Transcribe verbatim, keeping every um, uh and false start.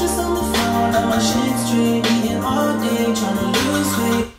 just on the phone, at my shit's dreaming all day, trying to lose weight.